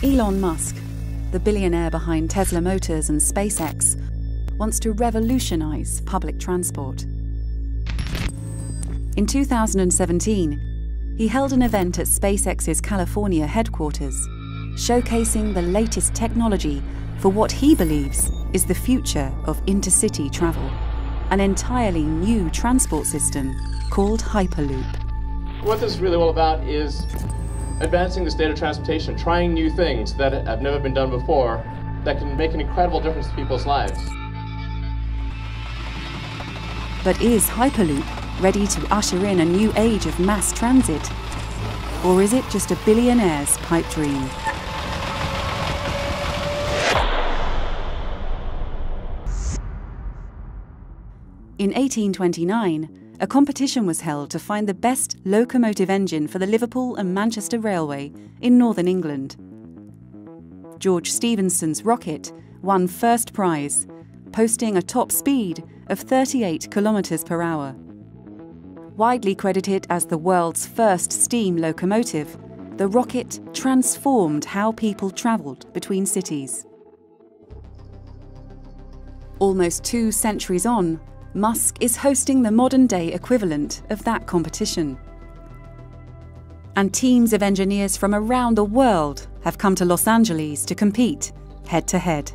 Elon Musk, the billionaire behind Tesla Motors and SpaceX, wants to revolutionize public transport. In 2017, he held an event at SpaceX's California headquarters, showcasing the latest technology for what he believes is the future of intercity travel, an entirely new transport system called Hyperloop. What this is really all about is advancing the state of transportation, trying new things that have never been done before that can make an incredible difference to people's lives. But is Hyperloop ready to usher in a new age of mass transit? Or is it just a billionaire's pipe dream? In 1829, a competition was held to find the best locomotive engine for the Liverpool and Manchester Railway in northern England. George Stephenson's rocket won first prize, posting a top speed of 38 kilometers per hour. Widely credited as the world's first steam locomotive, the rocket transformed how people traveled between cities. Almost 2 centuries on, Musk is hosting the modern-day equivalent of that competition. And teams of engineers from around the world have come to Los Angeles to compete head-to-head.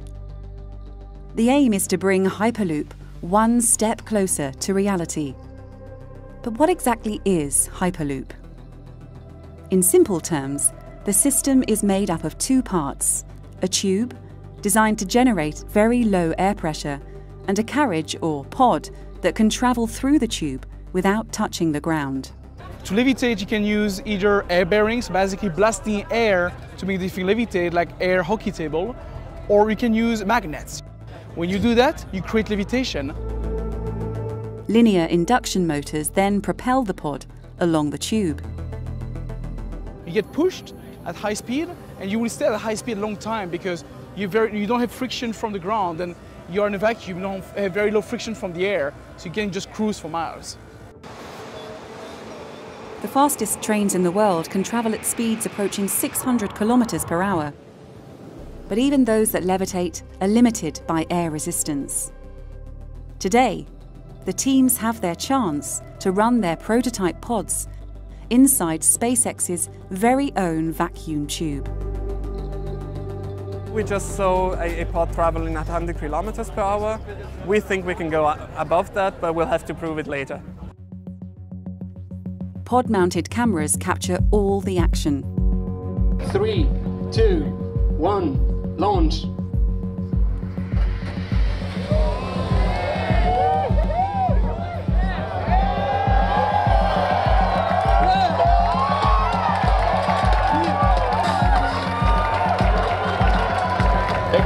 The aim is to bring Hyperloop one step closer to reality. But what exactly is Hyperloop? In simple terms, the system is made up of 2 parts, a tube designed to generate very low air pressure and a carriage or pod that can travel through the tube without touching the ground. To levitate, you can use either air bearings, basically blasting air to make the thing levitate like air hockey table, or you can use magnets. When you do that, you create levitation. Linear induction motors then propel the pod along the tube. You get pushed at high speed, and you will stay at a high speed a long time because you don't have friction from the ground, and you're in a vacuum, you don't have very low friction from the air, so you can just cruise for miles. The fastest trains in the world can travel at speeds approaching 600 kilometers per hour. But even those that levitate are limited by air resistance. Today, the teams have their chance to run their prototype pods inside SpaceX's very own vacuum tube. We just saw a pod traveling at 100 kilometers per hour. We think we can go above that, but we'll have to prove it later. Pod-mounted cameras capture all the action. 3, 2, 1, launch.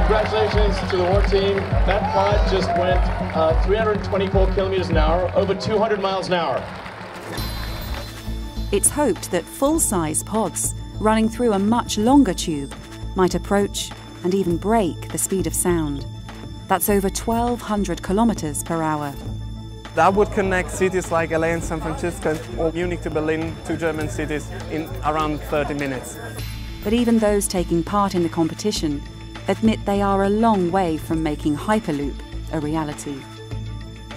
Congratulations to the war team. That pod just went 324 kilometers an hour, over 200 miles an hour. It's hoped that full-size pods running through a much longer tube might approach and even break the speed of sound. That's over 1,200 kilometers per hour. That would connect cities like LA and San Francisco or Munich to Berlin, 2 German cities, in around 30 minutes. But even those taking part in the competition admit they are a long way from making Hyperloop a reality.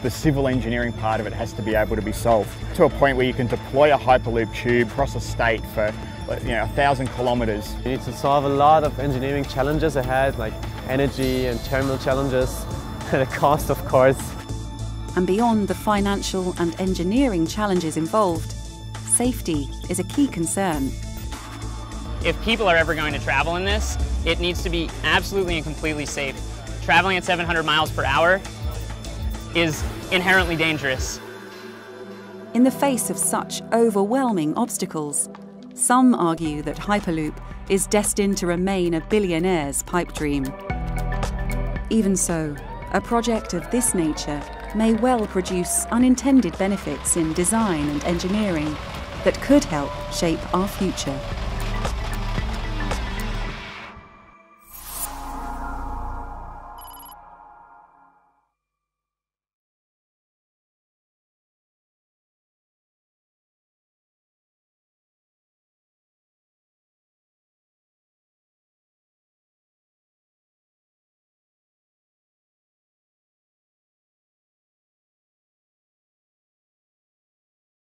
The civil engineering part of it has to be able to be solved to a point where you can deploy a Hyperloop tube across a state for 1,000 kilometres. You need to solve a lot of engineering challenges ahead, like energy and terminal challenges, and the cost, of course. And beyond the financial and engineering challenges involved, safety is a key concern. If people are ever going to travel in this, it needs to be absolutely and completely safe. Traveling at 700 miles per hour is inherently dangerous. In the face of such overwhelming obstacles, some argue that Hyperloop is destined to remain a billionaire's pipe dream. Even so, a project of this nature may well produce unintended benefits in design and engineering that could help shape our future.